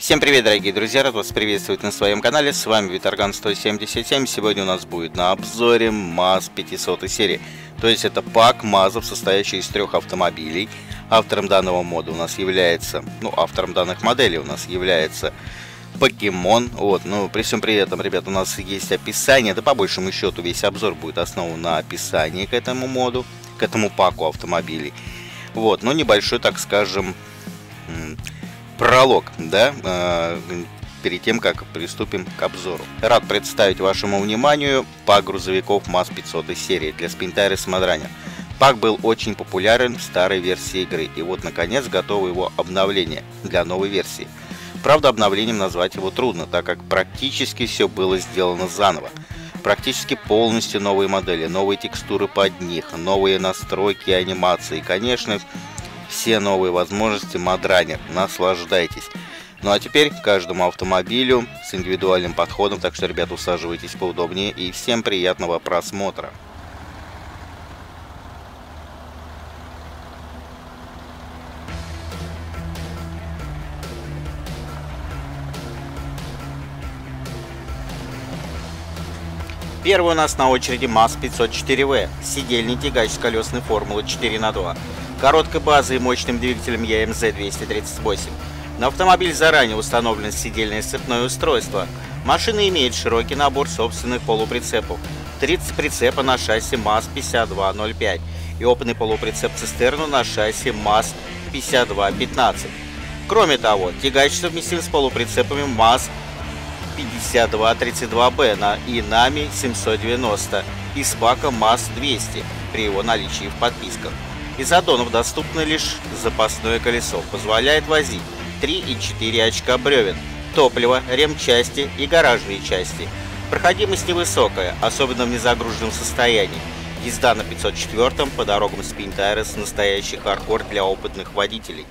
Всем привет, дорогие друзья! Рад вас приветствовать на своем канале. С вами Vitargan177. Сегодня у нас будет на обзоре МАЗ 500 серии. То есть это пак МАЗов, состоящий из трех автомобилей. Автором данного мода у нас является, автором данных моделей у нас является Pokemon. При всем при этом, ребят, у нас есть описание. Да по большему счету весь обзор будет основан на описании к этому моду, к этому паку автомобилей. Небольшой, так скажем, пролог, перед тем, как приступим к обзору. Рад представить вашему вниманию пак грузовиков МАЗ 500 серии для SpinTires и MudRunner. Пак был очень популярен в старой версии игры, и вот, наконец, готово его обновление для новой версии. Правда, обновлением назвать его трудно, так как практически все было сделано заново. Практически полностью новые модели, новые текстуры под них, новые настройки и анимации, и, конечно, все новые возможности MudRunner. Наслаждайтесь. Ну а теперь к каждому автомобилю с индивидуальным подходом. Так что, ребята, усаживайтесь поудобнее и всем приятного просмотра. Первый у нас на очереди МАЗ-504В. Сидельный тягач с колесной формулы 4×2. Короткой базой и мощным двигателем ЯМЗ 238. На автомобиль заранее установлено сидельное сцепное устройство. Машина имеет широкий набор собственных полуприцепов. 30 прицепа на шасси МАЗ-5205 и опытный полуприцеп-цистерну на шасси МАЗ-5215. Кроме того, тягач совместим с полуприцепами МАЗ-5232Б на ИНАМИ 790 и с паком МАЗ-200 при его наличии в подписках. Из аддонов доступно лишь запасное колесо, позволяет возить 3 и 4 очка бревен, топливо, ремчасти и гаражные части. Проходимость невысокая, особенно в незагруженном состоянии. Езда на 504-м по дорогам SpinTires – настоящий хардкор для опытных водителей.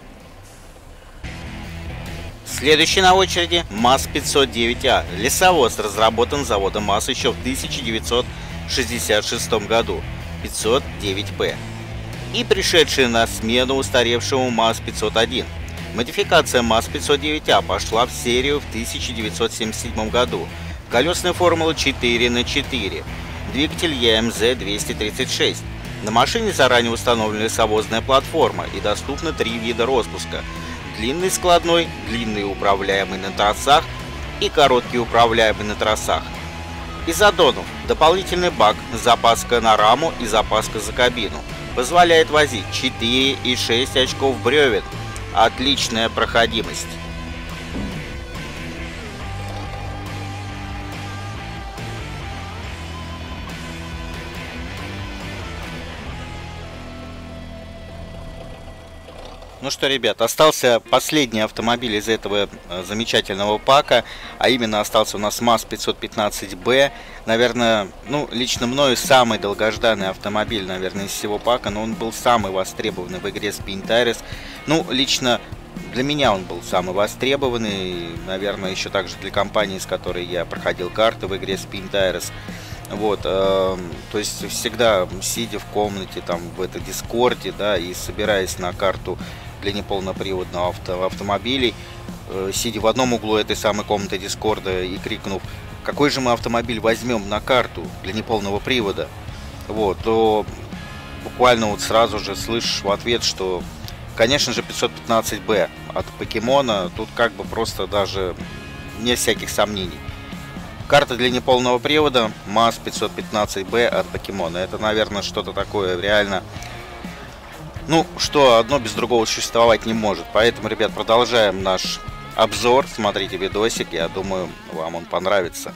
Следующий на очереди МАЗ-509А. Лесовоз разработан заводом МАЗ еще в 1966 году, 509П. И пришедшие на смену устаревшему МАЗ-501. Модификация МАЗ-509А пошла в серию в 1977 году. Колесная формула 4×4. Двигатель ЕМЗ-236. На машине заранее установлена лесовозная платформа и доступно 3 вида распуска. Длинный складной, длинный управляемый на тросах и короткий управляемый на тросах. Из аддонов дополнительный бак, запаска на раму и запаска за кабину. Позволяет возить 4 и 6 очков бревен. Отличная проходимость. Ну что, ребят, остался последний автомобиль из этого замечательного пака, а именно остался у нас МАЗ-515Б. Наверное, лично мною самый долгожданный автомобиль, наверное, из всего пака, но он был самый востребованный в игре SpinTires. Лично для меня он был самый востребованный, наверное, еще также для компании, с которой я проходил карты в игре SpinTires. То есть всегда, сидя в комнате, там, в этой дискорде, и собираясь на карту для неполноприводного автомобилей, сидя в одном углу этой самой комнаты дискорда и крикнув, какой же мы автомобиль возьмем на карту для неполного привода, то буквально сразу же слышишь в ответ, что, конечно же, 515Б от Покемона, тут как бы просто даже не всяких сомнений. Карта для неполного привода МАЗ-515Б от Покемона. Это, наверное, что-то такое реально, что одно без другого существовать не может. Поэтому, ребят, продолжаем наш обзор. Смотрите видосик, я думаю, вам он понравится.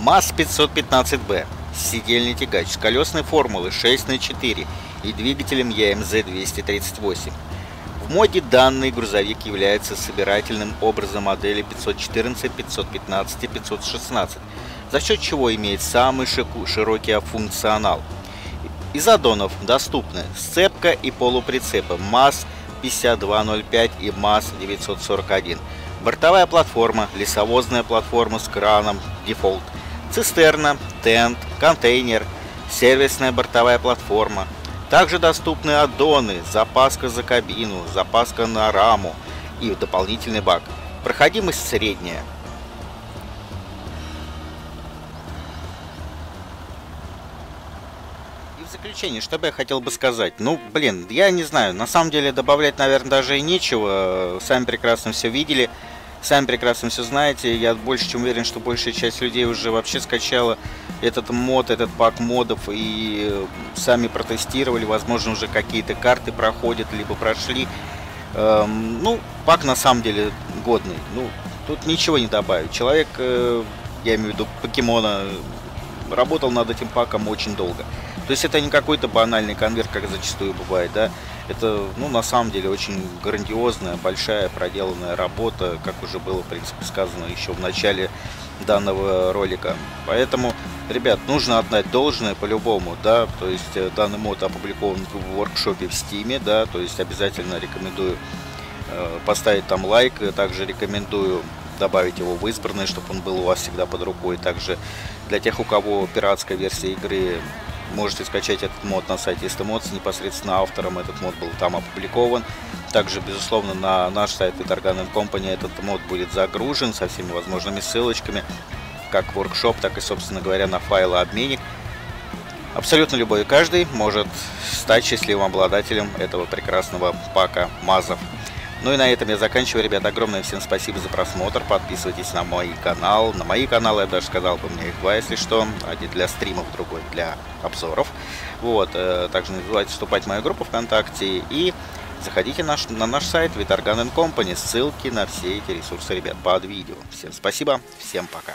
МАЗ-515Б. Сидельный тягач с колесной формулой 6×4 и двигателем ЕМЗ-238. В моде данный грузовик является собирательным образом модели 514, 515 и 516, за счет чего имеет самый широкий функционал. Из аддонов доступны сцепка и полуприцепы МАЗ-5205 и МАЗ-941, бортовая платформа, лесовозная платформа с краном, дефолт, цистерна, тент, контейнер, сервисная бортовая платформа. Также доступны аддоны, запаска за кабину, запаска на раму и дополнительный бак. Проходимость средняя. И в заключение, что бы я хотел бы сказать? Ну, блин, я не знаю, на самом деле добавлять, наверное, даже и нечего. Сами прекрасно все видели, сами прекрасно все знаете. Я больше чем уверен, что большая часть людей уже вообще скачала этот мод, этот пак модов и сами протестировали, возможно, уже какие-то карты проходят, либо прошли. Ну, пак на самом деле годный. Ну, тут ничего не добавить. Человек, я имею в виду покемона, работал над этим паком очень долго. То есть это не какой-то банальный конверт, как зачастую бывает, да. Это, ну, на самом деле очень грандиозная, большая проделанная работа, как уже было, в принципе, сказано еще в начале данного ролика. Поэтому, ребят, нужно отдать должное по-любому, да, то есть данный мод опубликован в воркшопе в Стиме, да, то есть обязательно рекомендую поставить там лайк, также рекомендую добавить его в избранные, чтобы он был у вас всегда под рукой. Также для тех, у кого пиратская версия игры, можете скачать этот мод на сайте StMods, непосредственно автором этот мод был там опубликован. Также, безусловно, на наш сайт Vitargan Company этот мод будет загружен со всеми возможными ссылочками, как воркшоп, так и, собственно говоря, на файлообменник. Абсолютно любой и каждый может стать счастливым обладателем этого прекрасного пака МАЗов. Ну и на этом я заканчиваю, ребят. Огромное всем спасибо за просмотр. Подписывайтесь на мой канал. На мои каналы, я даже сказал бы, у меня их два, если что. Один для стримов, другой для обзоров. Вот. Также не забывайте вступать в мою группу ВКонтакте. И заходите на наш сайт Vitargan Company. Ссылки на все эти ресурсы, ребят, под видео. Всем спасибо. Всем пока.